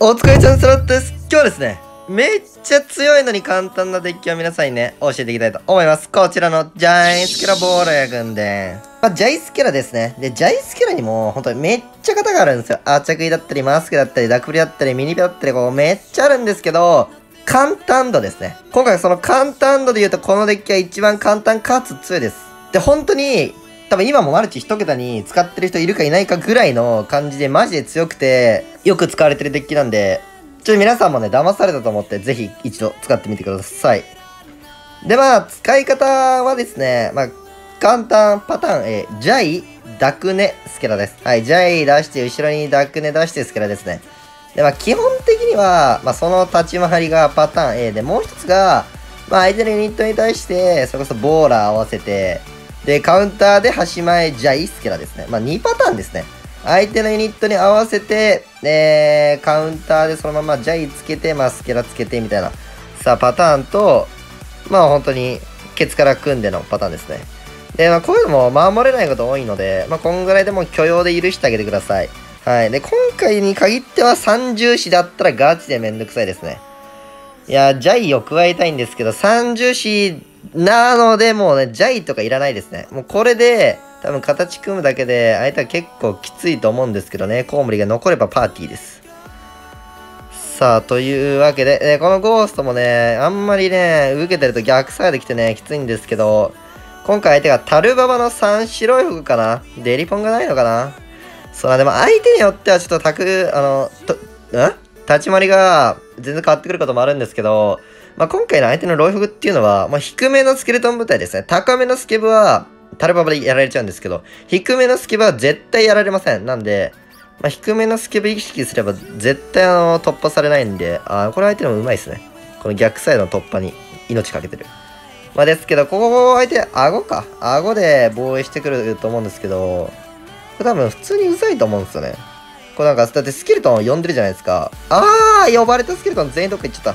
お疲れちゃんスロットです。今日はですね、めっちゃ強いのに簡単なデッキを皆さんにね、教えていきたいと思います。こちらのジャイスキャラボールや軍で。ジャイスキャラですね。で、ジャイスキャラにも、本当にめっちゃ型があるんですよ。アーチャクイだったり、マスクだったり、ダクプリだったり、ミニピだったり、こう、めっちゃあるんですけど、簡単度ですね。今回その簡単度で言うと、このデッキは一番簡単かつ強いです。で、本当に、多分今もマルチ1桁に使ってる人いるかいないかぐらいの感じでマジで強くてよく使われてるデッキなんで、ちょっと皆さんもね、騙されたと思ってぜひ一度使ってみてください。で、使い方はですね、簡単パターン A、ジャイ、ダクネ、スケラです。はい、ジャイ出して、後ろにダクネ出して、スケラですね。で、基本的には、その立ち回りがパターン A で、もう一つが、相手のユニットに対して、それこそボーラー合わせて、で、カウンターで端前ジャイスケラですね。2パターンですね。相手のユニットに合わせて、カウンターでそのままジャイつけて、スケラつけてみたいな、パターンと、本当に、ケツから組んでのパターンですね。で、こういうのも守れないこと多いので、こんぐらいでも許容で許してあげてください。はい。で、今回に限っては三重視だったらガチでめんどくさいですね。いや、ジャイを加えたいんですけど、三重視、なので、もうね、ジャイとかいらないですね。もうこれで、多分形組むだけで、相手は結構きついと思うんですけどね、コウモリが残ればパーティーです。というわけで、このゴーストもね、あんまりね、受けてると逆サイド来てね、きついんですけど、今回相手がタルババの3白い服かなデリポンがないのかな。でも相手によってはちょっと立ち回りが全然変わってくることもあるんですけど、今回の相手のロイフグっていうのは、低めのスケルトン部隊ですね。高めのスケブは、タルババでやられちゃうんですけど、低めのスケブは絶対やられません。なんで、低めのスケブ意識すれば絶対突破されないんで、これ相手のもうまいですね。この逆サイドの突破に命かけてる。ですけど、ここ相手、顎か。顎で防衛してくると思うんですけど、これ多分普通にうざいと思うんですよね。これだってスケルトン呼んでるじゃないですか。呼ばれたスケルトン全員どっか行っちゃった。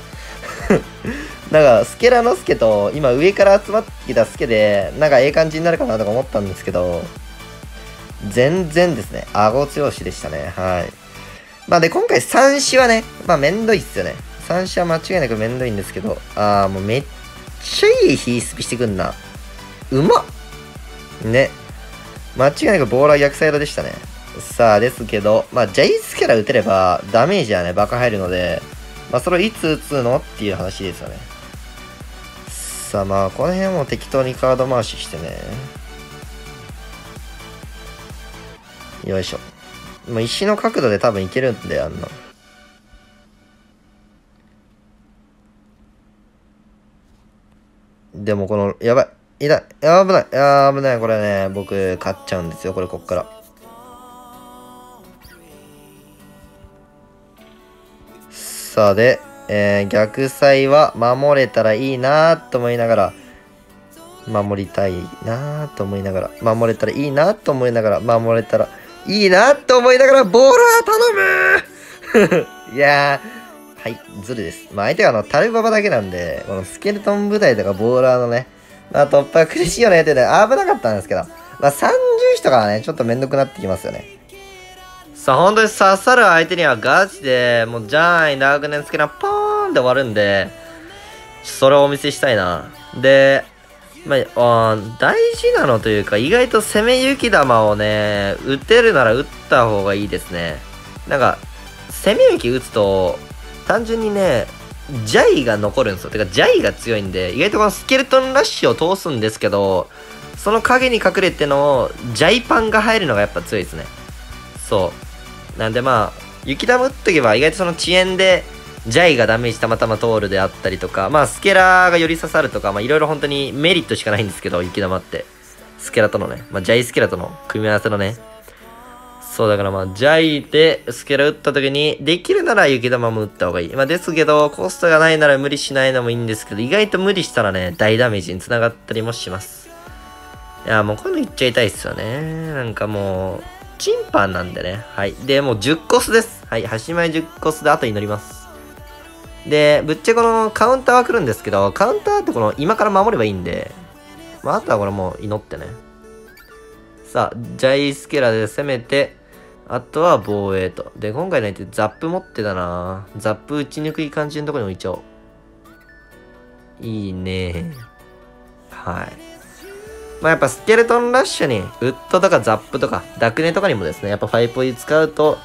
スケラノスケと今上から集まってきたスケでええ感じになるかなとか思ったんですけど、全然ですね、顎強しでしたね。はい。で今回三子はね、めんどいっすよね。三子は間違いなくめんどいんですけど、もうめっちゃいいヒースピしてくんな。うまっね。間違いなくボーラー逆サイドでしたね。ですけど、ジャイスキャラ打てればダメージはね、バカ入るので、それをいつ打つのっていう話ですよね。この辺も適当にカード回ししてね。よいしょ。石の角度で多分いけるんで、でもこの、やばい。痛い。危ない。危ない。これね、僕、勝っちゃうんですよ。これ、こっから。で、逆サイは守れたらいいなと思いながら、守りたいなと思いながら、守れたらいいなと思いながら、守れたらいいなと思いながら、ボーラー頼む。いやー、はい、ズルです。相手はタルババだけなんで、このスケルトン部隊とかボーラーのね、突破苦しいよねってね、危なかったんですけど、三重視とかはね、ちょっとめんどくなってきますよね。本当に刺さる相手にはガチで、もうジャイ、ダークネンスケラポーンで終わるんで、それをお見せしたいな。で、大事なのというか、意外と攻め雪玉をね、打てるなら打った方がいいですね。攻め雪打つと、単純にね、ジャイが残るんですよ。てか、ジャイが強いんで、意外とこのスケルトンラッシュを通すんですけど、その影に隠れての、ジャイパンが入るのがやっぱ強いですね。そう。なんで雪玉打っとけば意外とその遅延でジャイがダメージたまたま通るであったりとか、スケラが寄り刺さるとか、いろいろ本当にメリットしかないんですけど、雪玉って。スケラとのね、ジャイスケラとの組み合わせのね。そうだからジャイでスケラ打った時に、できるなら雪玉も打った方がいい。ですけど、コストがないなら無理しないのもいいんですけど、意外と無理したらね、大ダメージにつながったりもします。いや、もうこういうのいっちゃいたいっすよね。もう、チンパンなんでね。はい。で、もう10コスです。はい。端前10コスで後に乗ります。で、ぶっちゃこのカウンターは来るんですけど、カウンターってこの今から守ればいいんで、あとはこれもう祈ってね。ジャイスケラで攻めて、あとは防衛と。で、今回の相手ザップ持ってたな。ザップ打ち抜くいい感じのところに置いちゃおう。いいね。はい。まあやっぱスケルトンラッシュに、ウッドとかザップとか、ダクネとかにもですね、やっぱファイポイ使うと、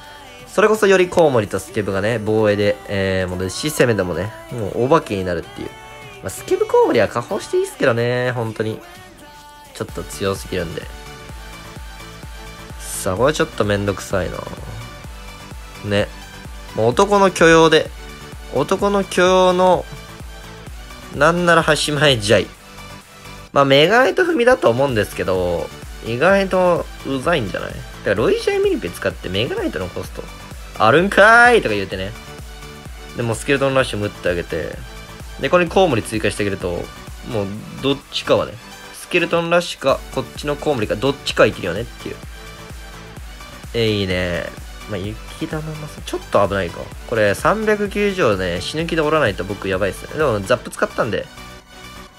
それこそよりコウモリとスケブがね、防衛で、ものですし、攻めでもね、もうお化けになるっていう。まあ、スケブコウモリは下放していいですけどね、本当に。ちょっと強すぎるんで。さあ、これちょっとめんどくさいな。ね。もう男の許容で、男の許容の、なんなら端前じゃい。まあ、メガネと踏みだと思うんですけど、意外とうざいんじゃない？だからロイジャーミリペ使ってメガネとのコスト、あるんかーいとか言うてね。でもスケルトンラッシュも打ってあげて、で、これにコウモリ追加してあげると、もうどっちかはね、スケルトンラッシュか、こっちのコウモリか、どっちかいけるよねっていう。いいね。まあ、雪玉マス、ちょっと危ないか。これ390以上ね、死ぬ気で折らないと僕やばいっすね。でもザップ使ったんで、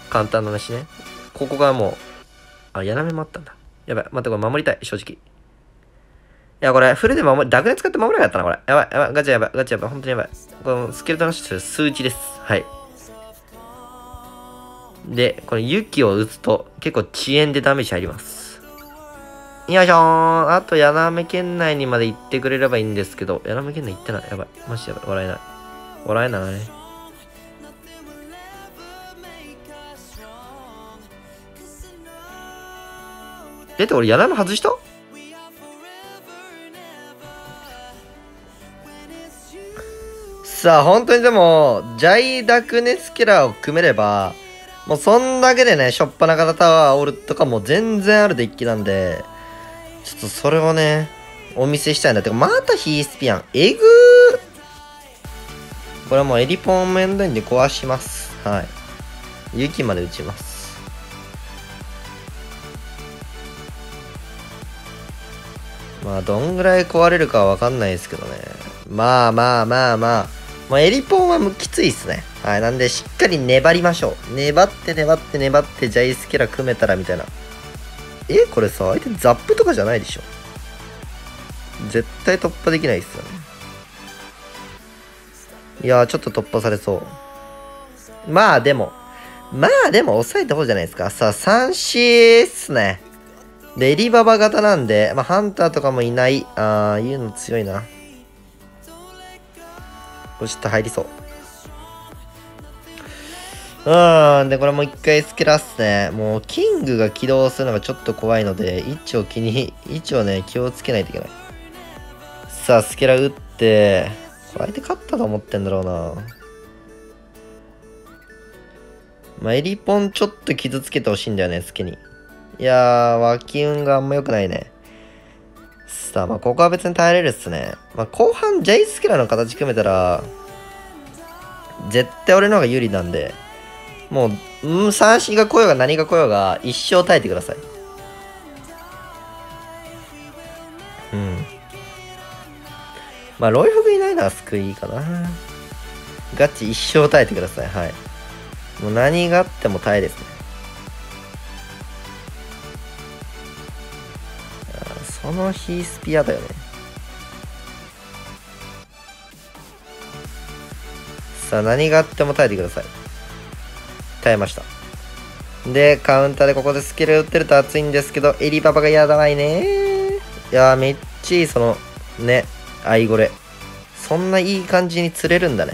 簡単な話ね。ここがもう、あ、やらめもあったんだ。やばい。待って、これ守りたい、正直。いや、これ、フルで守り、ダクネ使って守れなかったな、これ。やばい、やばい、ガチャやばい、ガチャやばい、本当にやばい。このスケルトンラッシュ数値です。はい。で、この雪を打つと、結構遅延でダメージ入ります。よいしょー。あと、やらめ県内にまで行ってくれればいいんですけど、やらめ県内行ってない。やばい。マジやばい。笑えない。笑えない。って俺やらめ外した？さあ本当にでもジャイダクネスケラーを組めればもうそんだけでね、しょっぱなからタワーオルとかも全然あるデッキなんで、ちょっとそれをねお見せしたいんだって。またヒースピアンえぐー。これはもうエリポン面倒で壊します。はい、雪まで打ちます。まあ、どんぐらい壊れるかはわかんないですけどね。まあまあまあまあ。まあ、エリポンはもうきついっすね。はい。なんで、しっかり粘りましょう。粘って粘って粘って、ジャイスケラ組めたらみたいな。え、これさ、相手ザップとかじゃないでしょ。絶対突破できないっすよね。いやー、ちょっと突破されそう。まあでも、抑えた方じゃないですか。さあ、3C っすね。で、エリババ型なんで、まあ、ハンターとかもいない。ああ、いうの強いな。これちょっと入りそう。で、これもう一回スケラっすね。もう、キングが起動するのがちょっと怖いので、位置をね、気をつけないといけない。さあ、スケラ打って、これ相手勝ったと思ってんだろうな。まあ、エリポンちょっと傷つけてほしいんだよね、スケに。いやー、脇運があんま良くないね。さあ、まあ、ここは別に耐えれるっすね。まあ、後半、ジャイスケラーの形組めたら、絶対俺の方が有利なんで、もう、三振が来ようが何が来ようが、一生耐えてください。うん。まあ、ロイフグいないのは救いかな。ガチ一生耐えてください。はい。もう何があっても耐えですね。このヒースピアだよね。さあ、何があっても耐えてください。耐えました。で、カウンターでここでスケル打ってると熱いんですけど、エリパパがやばいね。いやー、めっちゃその、ね、アイゴレ。そんないい感じに釣れるんだね。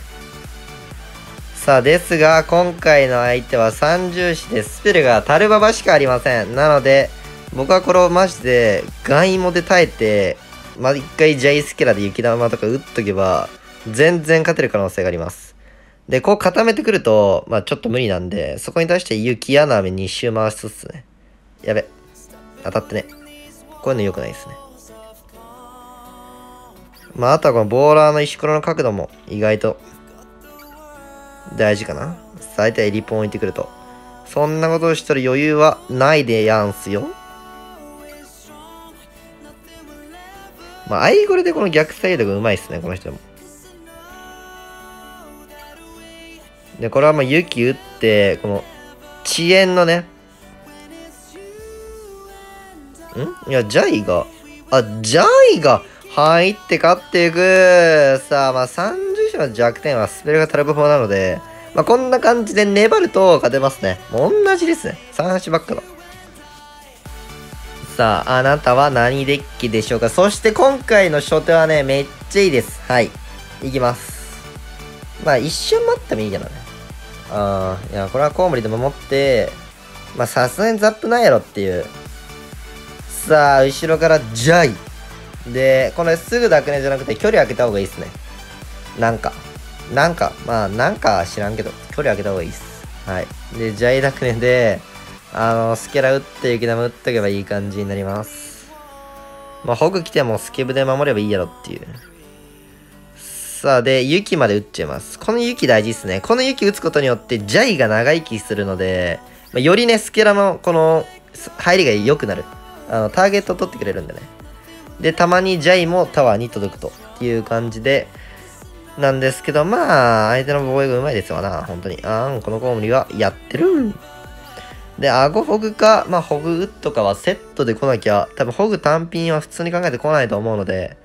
さあ、ですが、今回の相手は三重視でスペルがタルババしかありません。なので、僕はこれをマジで、ガンイモで耐えて、まあ、一回ジャイスケラで雪玉とか打っとけば、全然勝てる可能性があります。で、こう固めてくると、まあ、ちょっと無理なんで、そこに対して雪穴目2周回しつつね。やべ。当たってね。こういうの良くないですね。まあ、あとはこのボーラーの石黒の角度も意外と大事かな。相手はエリポン置いてくると。そんなことをしてる余裕はないでやんすよ。まあ、アイゴレでこの逆サイドがうまいっすね、この人も。で、これはまあ、雪打って、この、遅延のね。いや、ジャイが、あ、ジャイが、入って勝っていく。さあ、まあ30勝の弱点はスペルが足らぶ方なので、まあこんな感じで粘ると勝てますね。もう同じですね。38バックの。さあ、あなたは何デッキでしょうか。そして今回の初手はね、めっちゃいいです。はい。いきます。まあ一瞬待ってもいいけどね。ああ、いや、これはコウモリで守って、まあさすがにザップないやろっていう。さあ、後ろからジャイ。で、このすぐダクネじゃなくて距離開けた方がいいですね。なんか知らんけど、距離開けた方がいいです。はい。で、ジャイダクネで、スケラ打って雪玉打っとけばいい感じになります。まあ、ホグ来てもスケブで守ればいいやろっていう。さあ、で、雪まで打っちゃいます。この雪大事ですね。この雪打つことによって、ジャイが長生きするので、まあ、よりね、スケラのこの、入りが良くなる。ターゲットを取ってくれるんでね。で、たまにジャイもタワーに届くという感じで、なんですけど、まあ、相手の防衛がうまいですわな、本当に。このコウモリはやってる。で、アゴホグか、まあ、ホグウッドかはセットで来なきゃ、多分ホグ単品は普通に考えて来ないと思うので、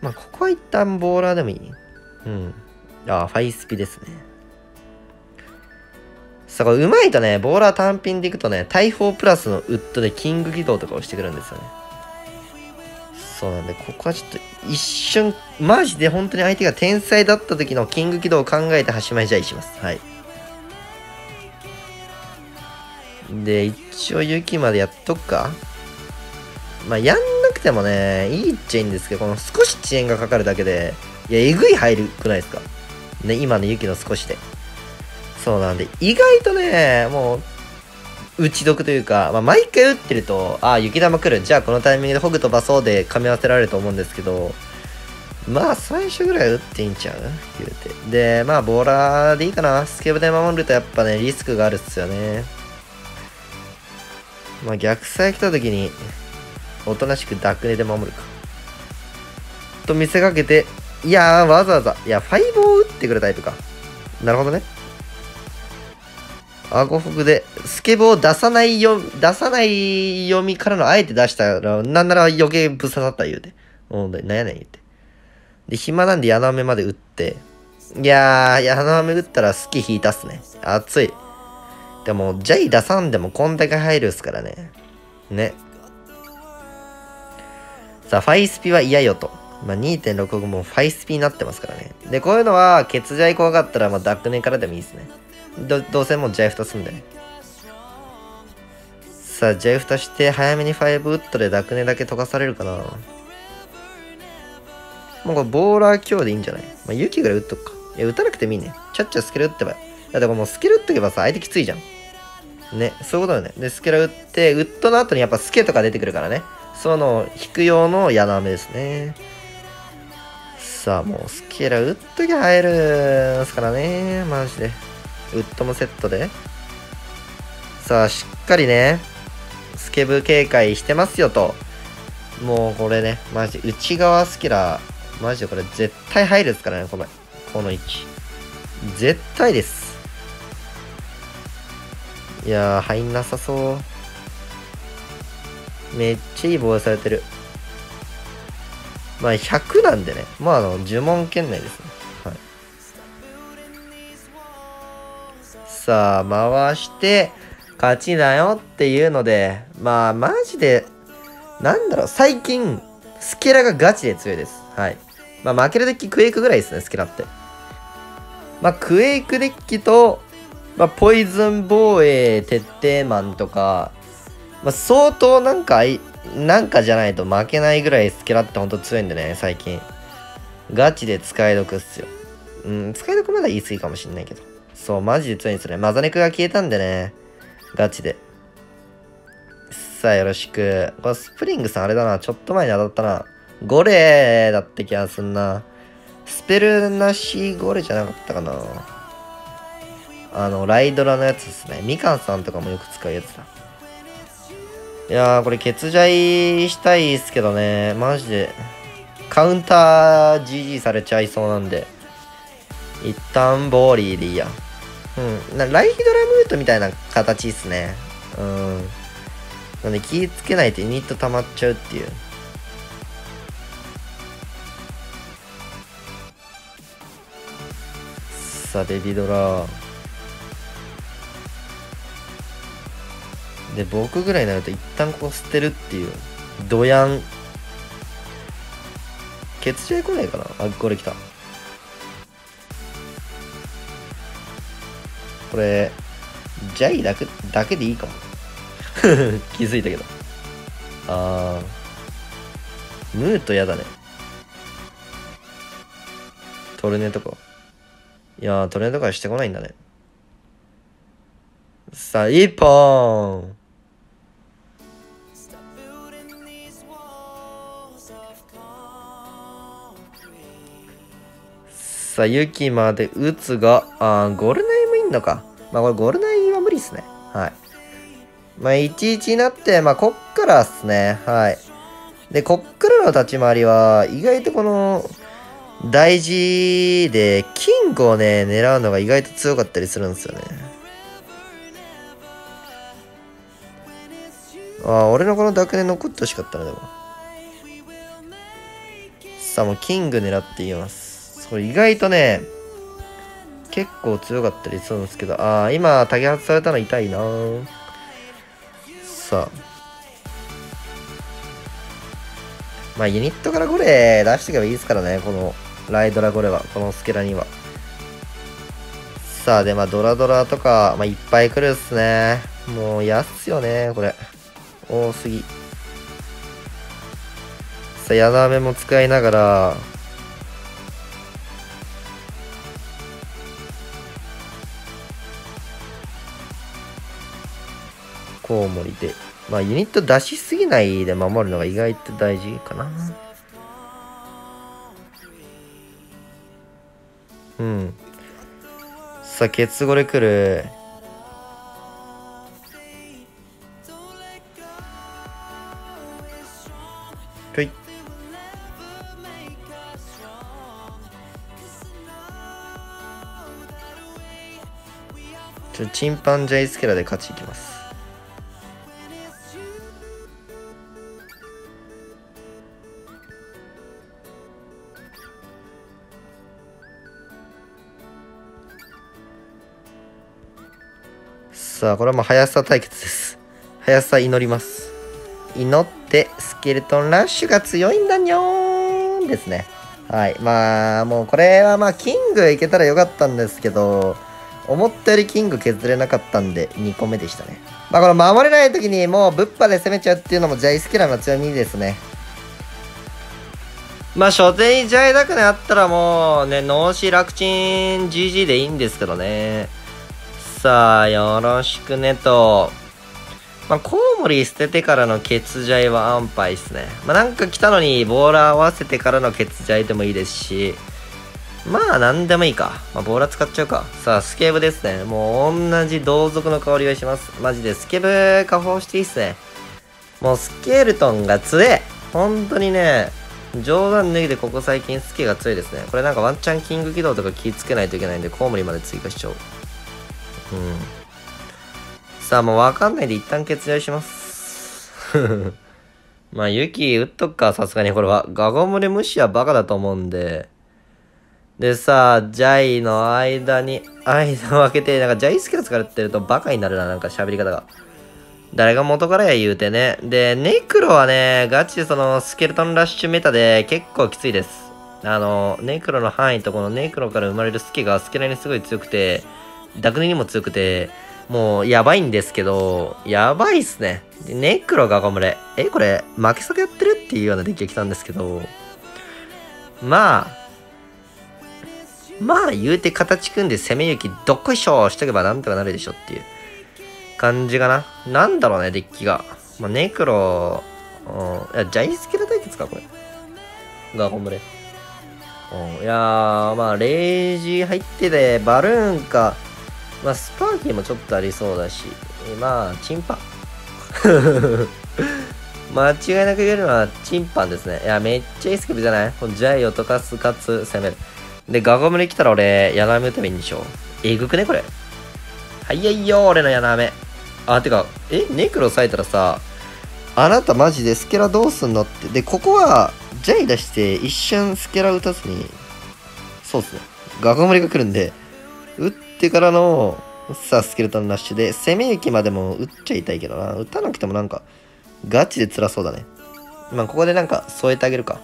まあ、ここは一旦ボーラーでもいい。うん。ファイスピですね。さあ、これうまいとね、ボーラー単品でいくとね、大砲プラスのウッドでキング起動とかをしてくるんですよね。そうなんで、ここはちょっと一瞬、マジで本当に相手が天才だった時のキング起動を考えて端前ジャイします。はい。で、一応雪までやっとくか。まあ、やんなくてもね、いいっちゃいいんですけど、この少し遅延がかかるだけで、いや、えぐい入るくないですか。ね、今の雪の少しで。そうなんで、意外とね、もう、打ち得というか、まあ、毎回打ってると、ああ、雪玉来る。じゃあこのタイミングでホグ飛ばそうで噛み合わせられると思うんですけど、まあ、最初ぐらい打っていいんちゃう言うて。で、まあ、ボーラーでいいかな。スケブで守るとやっぱね、リスクがあるっすよね。まあ、逆サイ来た時に、おとなしくダクネで守るか。と見せかけて、いやー、わざわざ、いや、ファイブを打ってくるタイプか。なるほどね。アゴフグで、スケボーを出さない読みからのあえて出したら、なんなら余計ぶっ刺さった言うて。なんやねん言うて。で、暇なんで矢の雨まで打って。いやー、矢の雨打ったらスキ引いたっすね。熱い。でも、ジャイ出さんでもこんだけ入るっすからね。ね。さあ、ファイスピは嫌よと。まあ、2.65 もファイスピになってますからね。で、こういうのは、ケツジャイ怖かったら、まあ、ダックネからでもいいっすね。どうせもうジャイフタすんだよね。さあ、ジャイフタして、早めに5ウッドでダクネだけ溶かされるかな。もうこれ、ボーラー強でいいんじゃない？まあ、ユキぐらい打っとくか。いや、打たなくてもいいね。ちゃっちゃスケル打ってば。だってこれもうスケル打っとけばさ、相手きついじゃん。ね、そういうことだよね。で、スケル打って、ウッドの後にやっぱスケとか出てくるからね。その、引く用の矢の雨ですね。さあ、もうスケラ打っときゃ入るんすからね。マジで。ウッドもセットで。さあ、しっかりね、スケブ警戒してますよと。もうこれね、マジ、内側スキラー、マジでこれ絶対入るっすからね、この位置。絶対です。いやー、入んなさそう。めっちゃいい防衛されてる。まあ、100なんでね、まあ、呪文圏内ですね。さあ、回して、勝ちなよっていうので、まあ、マジで、なんだろう、最近、スケラがガチで強いです。はい。まあ、負けるデッキ、クエイクぐらいですね、スケラって。まあ、クエイクデッキと、まあ、ポイズン防衛、徹底マンとか、まあ、相当なんかじゃないと負けないぐらいスケラってほんと強いんでね、最近。ガチで使い得っすよ。うん、使い得まだ言い過ぎかもしんないけど。そう、マジで強いんですね。マザネクが消えたんでね。ガチで。さあ、よろしく。これ、スプリングさんあれだな。ちょっと前に当たったな。ゴレだって気がすんな。スペルなしゴレじゃなかったかな。ライドラのやつですね。みかんさんとかもよく使うやつだ。いやー、これ、ケツジャイしたいっすけどね。マジで。カウンター GG されちゃいそうなんで。一旦ボーリーでいいや。うん。ライヒドラムートみたいな形っすね。なんで気ぃつけないとユニット溜まっちゃうっていう。さ、デビドラで僕ぐらいになると一旦こう捨てるっていう。ドヤン決着来ないかなあ。これ来た。これジャイだけでいいかも気づいたけど。あームートやだね。トルネとか、いやートルネとかしてこないんだね。さあ1本さあユキまで打つが、あーゴルナイもいんのか。まあこれゴルナイは無理っすね。はい、まあ1-1になって、まあこっからっすね。はい、でこっからの立ち回りは意外とこの大事で、金庫をね狙うのが意外と強かったりするんですよね。ああ俺のこのダークで残ってほしかったな。でもさあもうキング狙っています。それ意外とね結構強かったりするんですけど、ああ今タゲ発されたの痛いな。さあまあユニットからゴレ出していけばいいですからね、このライドラゴレは、このスケラには。さあでまあドラドラとか、まあ、いっぱい来るっすね。もう安よねこれ、多すぎ。さあ矢なめも使いながら、コウモリで。まあユニット出しすぎないで守るのが意外と大事かな。うん、さあケツゴレ来る。ぷい、ちょチンパンジャイスケラで勝ちいきます。さあこれはもう速さ対決です。速さ祈ります。祈ってスケルトンラッシュが強いんだにょーんですね。はい、まあもうこれはまあキングいけたらよかったんですけど、思ったよりキング削れなかったんで2個目でしたね。まあこの守れない時にもうぶっぱで攻めちゃうっていうのもジャイスケラの強みですね。まあ初手にジャイダクネあったらもうね脳死楽ちん GG でいいんですけどね。さあよろしくねと、まあ、コウモリ捨ててからの欠ジャイは安牌ですね。まあ、なんか来たのにボーラー合わせてからの欠ジャイでもいいですし、まあなんでもいいか。まあ、ボーラー使っちゃうか。さあスケブですね。もう同じ同族の香りがします。マジでスケブ加工していいっすね。もうスケルトンが強え、本当にね冗談抜きでここ最近スケが強いですね。これなんかワンチャンキング起動とか気ぃつけないといけないんで、コウモリまで追加しちゃおう。うん、さあもう分かんないで一旦決断しますまあユキ打っとくか、さすがにこれはガゴムレ無視はバカだと思うんで。でさあジャイの間を空けて、なんかジャイスケラ使ってるとバカになるな、なんか喋り方が。誰が元からや言うてね。でネクロはねガチでそのスケルトンラッシュメタで結構きついです。ネクロの範囲とこのネクロから生まれるスケがスケラにすごい強くて、ダクネにも強くて、もうやばいんですけど、やばいっすね。ネクロがガゴムレ。え、これ、負け先やってるっていうようなデッキが来たんですけど、まあ言うて形組んで攻め行きどっこいしょしとけばなんとかなるでしょっていう感じかな。なんだろうね、デッキが。まあ、ネクロ、いや、ジャイスケラ対決か、これ。ガゴムレ。いやー、まあ、レイジ入ってて、バルーンか、まあ、スパーキーもちょっとありそうだし、まあ、チンパン。間違いなく言えるのはチンパンですね。いや、めっちゃいいスケブじゃない？このジャイを溶かすかつ攻める。で、ガゴムレ来たら俺、ヤナメ打てばいいんでしょ。えぐくねこれ。はいよいよ、俺のヤナメ。あ、てか、ネクロされたらさ、あなたマジでスケラどうすんのって。で、ここは、ジャイ出して一瞬スケラ打たずに、そうっすね。ガゴムレが来るんで、打ってからの、さあスケルトンラッシュで、攻め駅までも打っちゃいたいけどな。打たなくてもなんか、ガチで辛そうだね。まあ、ここでなんか添えてあげるか。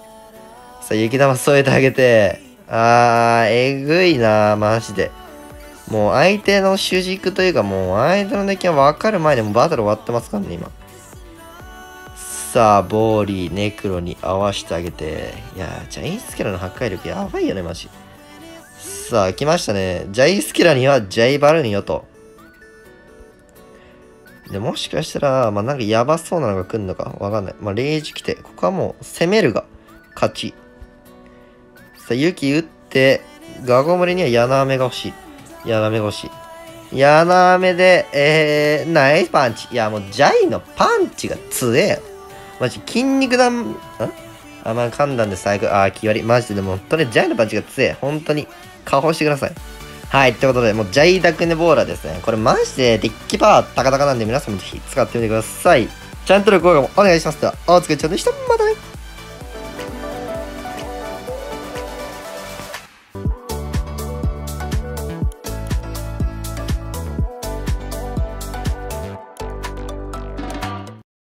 さあ、雪玉添えてあげて、えぐいな、マジで。もう相手の主軸というか、もう相手のデッキは分かる前でもうバトル終わってますからね、今。さあ、ボーリー、ネクロに合わせてあげて。いや、ジャインスケラの破壊力やばいよね、マジ。さあ、来ましたね。ジャイスケラにはジャイバルーンよと。で、もしかしたら、まあ、なんかやばそうなのが来るのかわかんない。まあ、レイジ来て、ここはもう攻めるが勝ち。さあ、ユキ打って、ガゴムレにはヤナアメが欲しい。ヤナアメが欲しい。ヤナアメで、ナイスパンチ。いや、もうジャイのパンチが強えよ。マジ、筋肉弾、まあ、噛んだんで最悪。気割り。マジで、でも、本当にジャイのパンチが強え。本当に。加工してください。はい、ということで、もうジャイダクネボーラーですね。これマジでデッキパワー高々なんで、皆さんもぜひ使ってみてください。チャンネル登録もお願いします。では、お疲れ様でした。またね。